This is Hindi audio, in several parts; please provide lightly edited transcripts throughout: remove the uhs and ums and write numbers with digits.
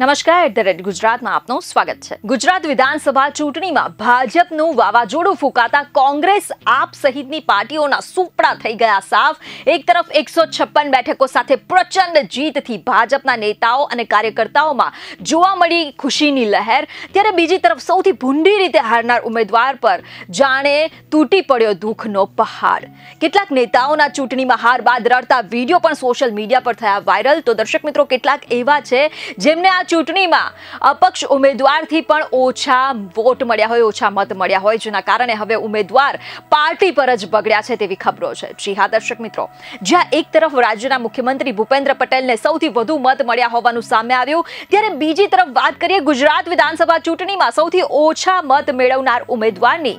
નમસ્કાર @ ગુજરાતમાં આપનું સ્વાગત છે। ગુજરાત વિધાનસભા ચૂંટણીમાં ભાજપનું વાવાઝોડું ફૂંકાતા કોંગ્રેસ આપ સહિતની પાર્ટીઓના સુપડા થઈ ગયા સાફ। એક તરફ 156 બેઠકો સાથે પ્રચંડ જીતથી ભાજપના નેતાઓ અને કાર્યકર્તાઓમાં જોવા મળી ખુશીની લહેર, ત્યારે બીજી તરફ સૌથી ભૂંડી રીતે હારનાર ઉમેદવાર પર જાણે તૂટી પડ્યો દુઃખનો પહાડ। કેટલાક નેતાઓના ચૂંટણીમાં હાર બાદ રડતા વિડિયો પણ સોશિયલ મીડિયા પર થયા વાયરલ। તો દર્શક મિત્રો, કેટલાક એવા છે જેમને આ चूंटणी में अपक्ष उम्मीदवार थी पण ओछा वोट मळ्या होय, ओछा मत मळ्या होय, जेना कारणे हवे उम्मीदवार पार्टी पर ज बगड्या छे तेवी खबरो छे। जी हाँ दर्शक मित्रों, ज्यां एक तरफ राज्यना मुख्यमंत्री भूपेन्द्र पटेल ने सौथी वधु मत मळ्या होवानुं सामे आव्युं, त्यारे बीजी तरफ बात करिए गुजरात विधानसभा चूंटणी में सौथी ओछा मत मेळवनार उम्मीदवारनी,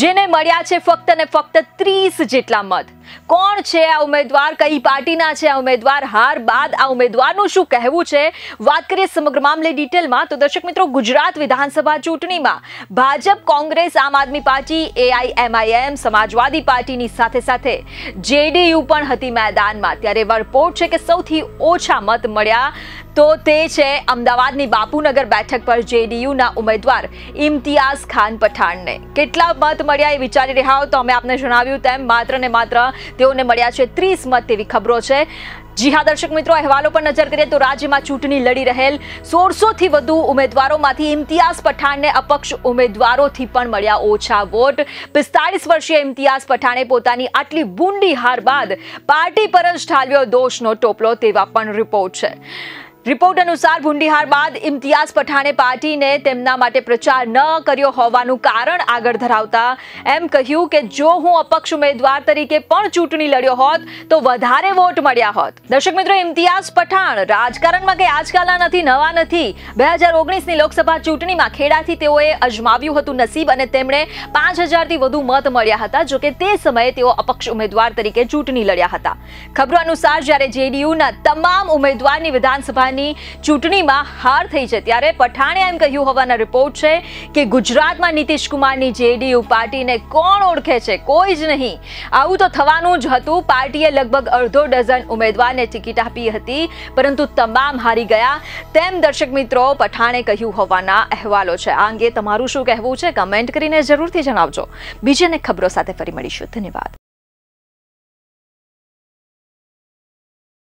जेने मळ्या छे फक्त ने फक्त 30 जेटला मत। कोण छे आ उम्मीदवार, कई पार्टीना छे आ उम्मीदवार, हार बाद आ उम्मीदवारनुं शुं कहेवुं छे, वात करिए समग्र मामले डिटेल में। तो दर्शक मित्रों, गुजरात विधानसभा चूंटणी में भाजप, कांग्रेस, आम आदमी पार्टी, AIMIM, समाजवादी पार्टी नी साथे साथे JDU पण हती मैदान में। त्यारे रिपोर्ट है कि सौथी ओछा मत मळ्या तो अमदावाद नी बापूनगर बैठक पर JDU ना उम्मीदवार इम्तियाज खान पठाण ने केटला मत मळ्या ए विचारी रह्या हो तो अमे आपने जणाव्युं तेम मात्र ने मात्र तेओने मळ्या छे 30 मत तेवी खबरो छे। जी हाँ दर्शक मित्रों, अहवालों पर नजर करिए तो राज्य में चूंटणी लड़ी रहेल 1600 थी वधु उम्मीदवारों मांथी इम्तियाज पठाण ने अपक्ष उम्मीदवारों थी पण मळ्या ओछा वोट। 45 वर्षीय इम्तियाज पठाणे पोतानी आटली बूंदी हार बाद पार्टी पर ज ढाल्यो दोषनो टोपलो, तेवा पण रिपोर्ट है। रिपोर्ट अनुसार भूंडीहार बाद इम्तियाज पठाणे पार्टी ने तेमना माटे प्रचार न कर्यो होवानुं कारण आगळ धरावता एम कह्युं कि जो हूँ अपक्ष उम्मीदवार तरीके पण चूंटणी लड्यो होत तो वधारे वोट मळ्या होत। दर्शक मित्रों, इम्तियाज पठाण राजकारणमां के आजकालना नथी, नवा नथी। 2019 नी लोकसभा चूंटणीमां खेडाथी तेओए अजमाव्युं हतुं नसीब अने तेमणे 5000 थी वधु मत मळ्या हता, जो के ते समये तेओ अपक्ष उम्मीदवार तरीके चूंटणी लड्या हता। खबरो अनुसार ज्यारे JDUना तमाम उम्मीदवारनी विधानसभा चूंटणी में हार थई छे, त्यारे पठाणे एम कह्युं होवाना रिपोर्ट छे कि गुजरात में नीतीश कुमार नी JDU पार्टी ने कोण ओळखे छे, कोई ज नहीं। आवुं तो थवानुं ज हतुं। पार्टीए लगभग अर्धो डजन उम्मीदवार ने टिकट आपी हती, परंतु तमाम हारी गया तेम दर्शक मित्रों पठाणे कह्युं होवाना अहेवालो छे। आ अंगे तमारुं शुं कहेवुं छे कमेंट करीने जरूरथी जणावजो। बीजीने खबरो साथे फरी मळीशुं। धन्यवाद।